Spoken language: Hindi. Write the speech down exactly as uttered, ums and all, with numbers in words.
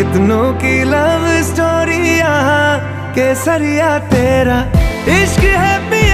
कितनों की लव स्टोरी यहाँ, केसरिया तेरा इश्क है।